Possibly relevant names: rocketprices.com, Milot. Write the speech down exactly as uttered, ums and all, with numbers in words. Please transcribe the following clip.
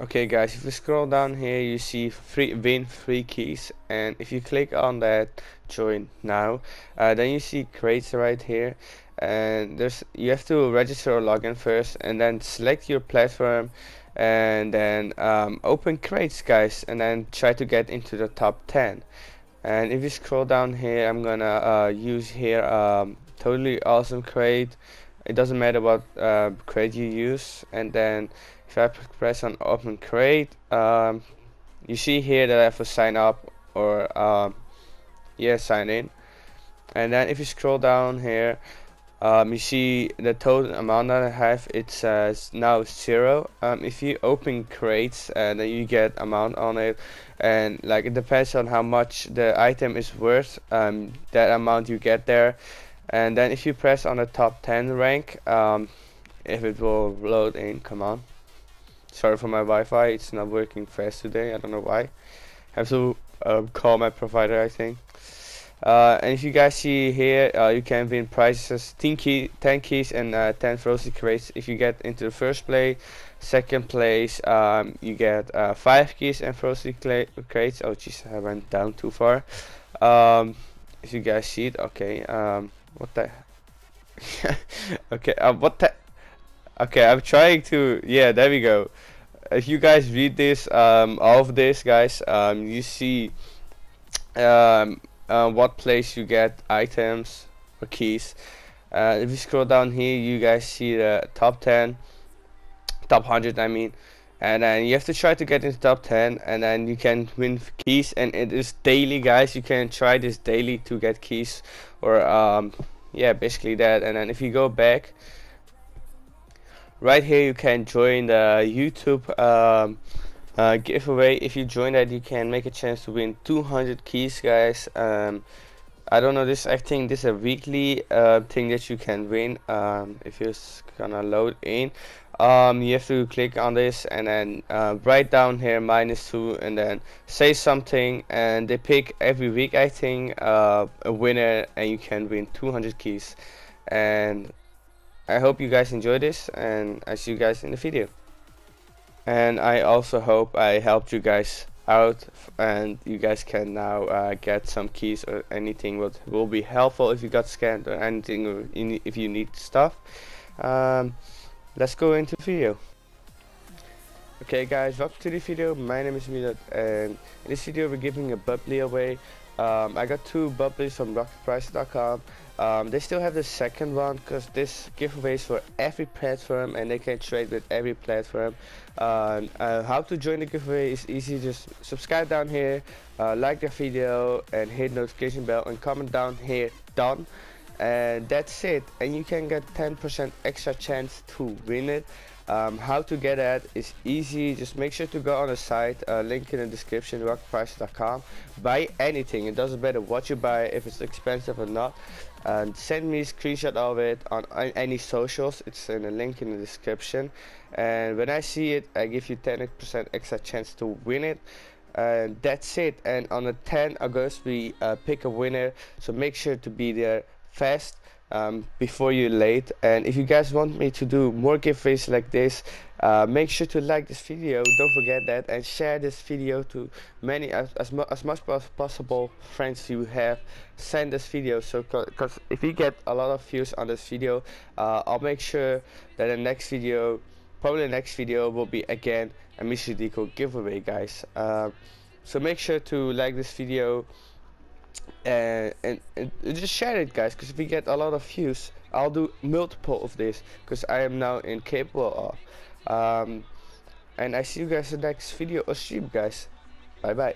Okay guys, if you scroll down here you see free win free keys, and if you click on that join now, uh, then you see crates right here, and there's you have to register or login first and then select your platform and then um, open crates guys, and then try to get into the top ten. And if you scroll down here, I'm gonna uh, use here um, totally awesome crate. It doesn't matter what uh, crate you use, and then if I press on open crate, um, you see here that I have to sign up or um, yeah, sign in. And then if you scroll down here, um, you see the total amount that I have. It says now zero. Um, if you open crates, and uh, then you get amount on it, and like it depends on how much the item is worth. Um, that amount you get there. And then if you press on the top ten rank, um, if it will load in, come on. Sorry for my Wi-Fi, it's not working fast today, I don't know why. I have to uh, call my provider, I think. Uh, and if you guys see here, uh, you can win prizes, ten, key, ten keys and uh, ten frozen crates if you get into the first place. Second place, um, you get uh, five keys and frozen crates. Oh jeez, I went down too far. Um, if you guys see it, okay, um, what the... okay, uh, what the... Okay, I'm trying to, yeah, there we go. If you guys read this, um, all of this, guys, um, you see um, uh, what place you get items or keys. Uh, if you scroll down here, you guys see the top ten, top one hundred, I mean. And then you have to try to get into top ten, and then you can win keys. And it is daily, guys. You can try this daily to get keys or, um, yeah, basically that. And then if you go back, right here you can join the YouTube um, uh, giveaway. If you join that, you can make a chance to win two hundred keys, guys. Um, I don't know this. I think this is a weekly uh, thing that you can win. Um, if you're gonna load in, um, you have to click on this and then uh, right down here minus two, and then say something. And they pick every week, I think, uh, a winner, and you can win two hundred keys. And I hope you guys enjoy this, and I see you guys in the video. And I also hope I helped you guys out, and you guys can now uh, get some keys or anything what will be helpful if you got scammed or anything, or in, if you need stuff. Um, let's go into the video. Okay guys, welcome to the video. My name is Milot, and in this video we're giving a bubbly away. Um, I got two bubblies from rocket prices dot com. Um, they still have the second one because this giveaway is for every platform and they can trade with every platform. Um, uh, how to join the giveaway is easy. Just subscribe down here, uh, like the video and hit notification bell and comment down here done. And that's it, and you can get ten percent extra chance to win it. Um, how to get that is easy. Just make sure to go on the site, uh, link in the description, rocket prices dot com. Buy anything, it doesn't matter what you buy, if it's expensive or not. And send me a screenshot of it on any socials. It's in the link in the description, and when I see it I give you ten percent extra chance to win it. And that's it, and on the tenth of August we uh, pick a winner, so make sure to be there fast, um, before you're late. And if you guys want me to do more giveaways like this, uh, make sure to like this video, don't forget that, and share this video to many as, as, mu as much as possible friends you have. Send this video, so because if you get a lot of views on this video, uh, I'll make sure that the next video, probably the next video will be again a Mission Deco giveaway, guys. Uh, so make sure to like this video. Uh, and, and just share it, guys, because if we get a lot of views I'll do multiple of this, because I am now incapable of. Um, and I see you guys in the next video or stream, guys. Bye bye.